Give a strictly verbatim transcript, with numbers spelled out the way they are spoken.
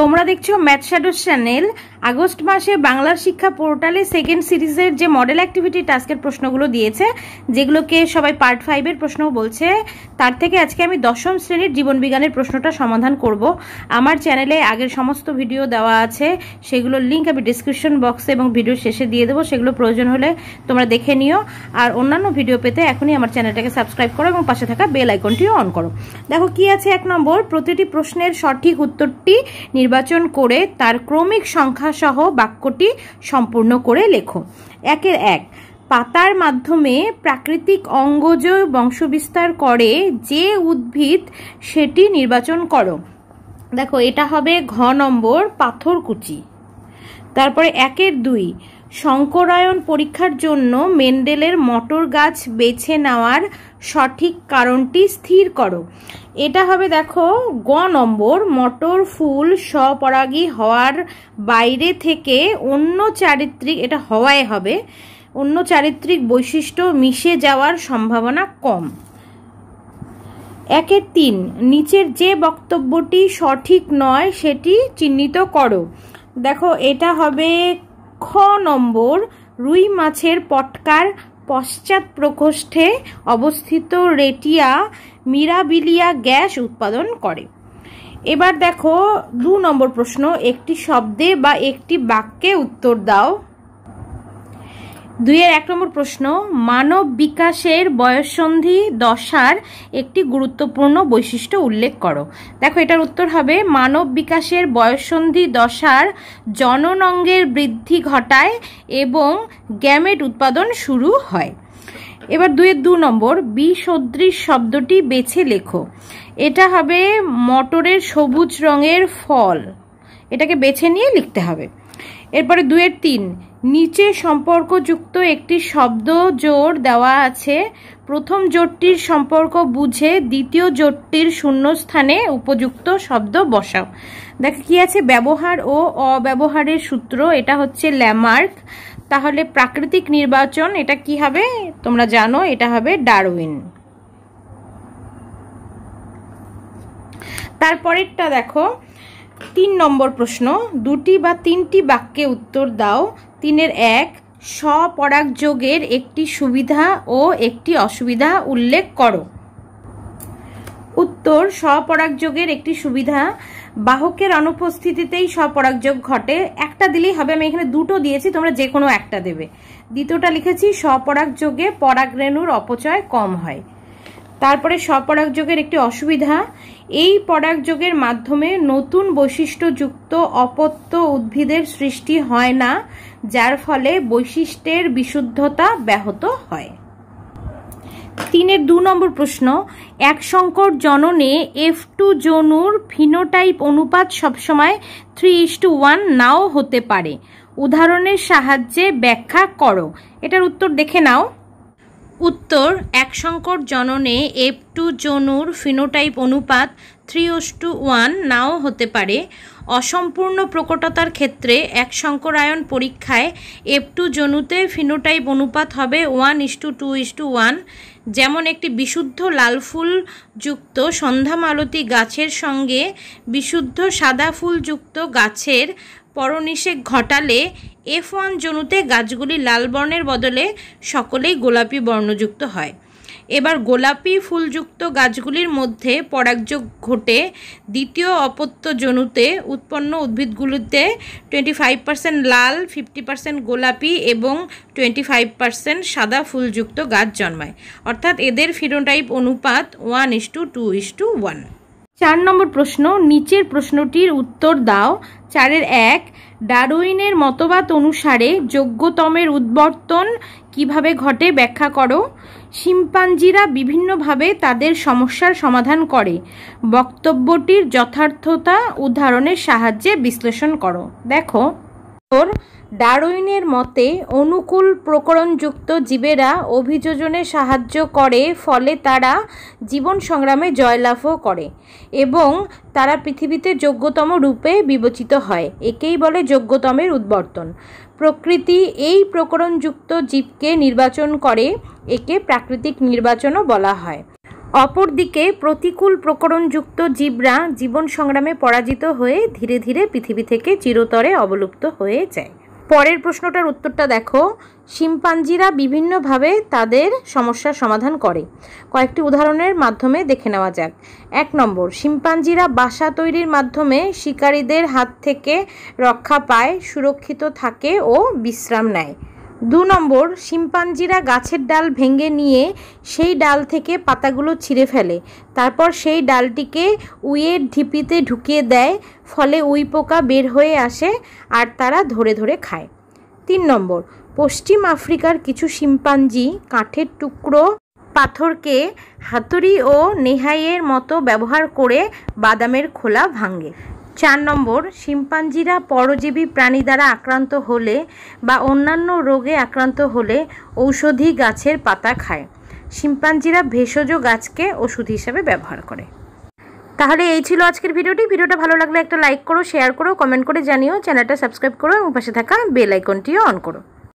তোমরা দেখছো math shadow channel. August মাসে বাংলা শিক্ষা পোর্টালে সেকেন্ড সিরিজের যে মডেল অ্যাক্টিভিটি টাস্কের প্রশ্নগুলো দিয়েছে, যেগুলোকে সবাই পার্ট ফাইভের প্রশ্ন বলছে, তার থেকে আজকে আমি দশম শ্রেণীর জীবনবিজ্ঞানের প্রশ্নটা সমাধান করব। আমার চ্যানেলে আগের সমস্ত ভিডিও দেওয়া আছে, সেগুলোর লিঙ্ক আমি ডিসক্রিপশন বক্সে এবং ভিডিও শেষে দিয়ে দেবো, সেগুলো প্রয়োজন হলে তোমরা দেখে নিও। আর অন্যান্য ভিডিও পেতে এখনই আমার চ্যানেলটাকে সাবস্ক্রাইব করো এবং পাশে থাকা বেল আইকনটিও অন করো। দেখো কি আছে। এক নম্বর, প্রতিটি প্রশ্নের সঠিক উত্তরটি নির্বাচন করে তার ক্রমিক সংখ্যা সহ বাক্যটি সম্পূর্ণ করে লেখো। একের এক, পাতার মাধ্যমে প্রাকৃতিক অঙ্গজ বংশবিস্তার করে যে উদ্ভিদ সেটি নির্বাচন করো। দেখো এটা হবে ঘ নম্বর, পাথরকুচি। তারপরে একের দুই, সংকরায়ন পরীক্ষার জন্য মেন্ডেলের মটর গাছ বেছে নেওয়ার সঠিক কারণটি স্থির করো। এটা হবে দেখো গ নম্বর, মটর ফুল স্বপরাগী হওয়ার বাইরে থেকে অন্য চারিত্রিক, এটা হওয়ায় হবে, অন্য চারিত্রিক বৈশিষ্ট্য মিশে যাওয়ার সম্ভাবনা কম। একের তিন, নিচের যে বক্তব্যটি সঠিক নয় সেটি চিহ্নিত করো। দেখো এটা হবে খ নম্বর, রুই মাছের পটকার পশ্চাৎ প্রকোষ্ঠে অবস্থিত রেটিয়া মিরাবিলিয়া গ্যাস উৎপাদন করে। এবার দেখো দু নম্বর প্রশ্ন, একটি শব্দে বা একটি বাক্যে উত্তর দাও। দুইয়ের এক নম্বর প্রশ্ন, মানব বিকাশের বয়ঃসন্ধি দশার একটি গুরুত্বপূর্ণ বৈশিষ্ট্য উল্লেখ করো। দেখো এটার উত্তর হবে, মানব বিকাশের বয়ঃসন্ধি দশার জননাঙ্গের বৃদ্ধি ঘটায় এবং গ্যামেট উৎপাদন শুরু হয়। এবার দুইয়ের দু নম্বর, বিসদৃশ শব্দটি বেছে লেখো। এটা হবে মটরের সবুজ রঙের ফল, এটাকে বেছে নিয়ে লিখতে হবে। এরপরে দুইয়ের তিন, নিচে সম্পর্কযুক্ত একটি শব্দ জোড় দেওয়া আছে, প্রথম জোটটির সম্পর্ক বুঝে দ্বিতীয় জোটটির শূন্যস্থানে উপযুক্ত শব্দ বসাও। দেখো কি আছে, ব্যবহার ও অব্যবহারের সূত্র, এটা হচ্ছে ল্যামার্ক। তাহলে প্রাকৃতিক নির্বাচন, এটা কি হবে তোমরা জানো, এটা হবে ডারউইন। তারপরেরটা দেখো তিন নম্বর প্রশ্ন, দুটি বা তিনটি বাক্যে উত্তর দাও। তিনের এক, স্বপরাগযোগের একটি সুবিধা ও একটি অসুবিধা উল্লেখ করো। উত্তর, স্বপরাগযোগের একটি সুবিধা, বাহকের অনুপস্থিতিতেই স্বপরাগযোগ ঘটে। একটা দিলেই হবে, আমি এখানে দুটো দিয়েছি, তোমরা যে কোনো একটা দেবে। দ্বিতীয়টা লিখেছি, স্বপরাগযোগে পরাগরেণুর অপচয় কম হয়। তারপরে স্বপরাগযোগের একটি অসুবিধা, এই পরাগযোগের মাধ্যমে নতুন বৈশিষ্ট্যযুক্ত অপত্য উদ্ভিদের সৃষ্টি হয় না, যার ফলে বৈশিষ্ট্যের বিশুদ্ধতা ব্যাহত হয়। তিনের দু নম্বর প্রশ্ন, এক সংকর জননে এফ টু জনুর ফিনোটাইপ অনুপাত সবসময় থ্রি ইস টু ওয়ান নাও হতে পারে, উদাহরণের সাহায্যে ব্যাখ্যা করো। এটার উত্তর দেখে নাও। উত্তর, এক সংকর জননে এফ টু জনুর ফিনোটাইপ অনুপাত থ্রি ইস টু ওয়ান নাও হতে পারে। অসম্পূর্ণ প্রকটতার ক্ষেত্রে এক সংকরায়ন পরীক্ষায় এফ টু জনুতে ফিনোটাইপ অনুপাত হবে one is to two two two to. One একটি বিশুদ্ধ লাল ফুলযুক্ত সন্ধ্যামালতী গাছের সঙ্গে বিশুদ্ধ সাদা ফুলযুক্ত গাছের পরনিষেক ঘটালে এফ ওয়ান জনুতে গাছগুলি লাল বর্ণের বদলে সকলেই গোলাপি বর্ণযুক্ত হয়। এবার গোলাপি ফুলযুক্ত গাছগুলির মধ্যে পরাগযোগ ঘটে দ্বিতীয় অপত্য জনুতে উৎপন্ন উদ্ভিদগুলিতে টোয়েন্টি ফাইভ পার্সেন্ট লাল, ফিফটি পার্সেন্ট গোলাপি এবং টোয়েন্টি ফাইভ পার্সেন্ট সাদা ফুলযুক্ত গাছ জন্মায়। অর্থাৎ এদের ফিনোটাইপ অনুপাত one is to two two two to. চার নম্বর প্রশ্ন, নিচের প্রশ্নটির উত্তর দাও। চারের এক, ডারউইনের মতবাদ অনুসারে যোগ্যতমের উদ্বর্তন কিভাবে ঘটে ব্যাখ্যা করো। শিম্পাঞ্জিরা বিভিন্নভাবে তাদের সমস্যার সমাধান করে, বক্তব্যটির যথার্থতা উদাহরণের সাহায্যে বিশ্লেষণ করো। দেখো ডারউইনের মতে অনুকূল প্রকরণযুক্ত জীবেরা অভিযোজনে সাহায্য করে, ফলে তারা জীবন সংগ্রামে জয়লাভও করে এবং তারা পৃথিবীতে যোগ্যতম রূপে বিবেচিত হয়। একেই বলে যোগ্যতমের উদ্বর্তন। প্রকৃতি এই প্রকরণযুক্ত জীবকে নির্বাচন করে, একে প্রাকৃতিক নির্বাচনও বলা হয়। অপরদিকে প্রতিকূল প্রকরণযুক্ত জীবরা জীবন সংগ্রামে পরাজিত হয়ে ধীরে ধীরে পৃথিবী থেকে চিরতরে অবলুপ্ত হয়ে যায়। পরের প্রশ্নটার উত্তরটা দেখো, শিম্পাঞ্জিরা বিভিন্নভাবে তাদের সমস্যার সমাধান করে। কয়েকটি উদাহরণের মাধ্যমে দেখে নেওয়া যাক। এক নম্বর, শিম্পাঞ্জিরা বাসা তৈরির মাধ্যমে শিকারীদের হাত থেকে রক্ষা পায়, সুরক্ষিত থাকে ও বিশ্রাম নেয়। দু নম্বর, শিম্পাঞ্জিরা গাছের ডাল ভেঙে নিয়ে সেই ডাল থেকে পাতাগুলো ছিঁড়ে ফেলে, তারপর সেই ডালটিকে উইয়ের ঢিপিতে ঢুকিয়ে দেয়, ফলে উই পোকা বের হয়ে আসে আর তারা ধরে ধরে খায়। তিন নম্বর, পশ্চিম আফ্রিকার কিছু শিম্পাঞ্জি কাঠের টুকরো পাথরকে হাতুড়ি ও নেহাইয়ের মতো ব্যবহার করে বাদামের খোলা ভাঙে। চার নম্বর, শিম্পাঞ্জিরা পরজীবী প্রাণী দ্বারা আক্রান্ত হলে বা অন্যান্য রোগে আক্রান্ত হলে ঔষধি গাছের পাতা খায়। শিম্পাঞ্জিরা ভেষজ গাছকে ওষুধ হিসাবে ব্যবহার করে। তাহলে এই ছিল আজকের ভিডিওটি। ভিডিওটা ভালো লাগলে একটা লাইক করো, শেয়ার করো, কমেন্ট করে জানিও, চ্যানেলটা সাবস্ক্রাইব করো এবং পাশে থাকা বেল আইকনটিও অন করো।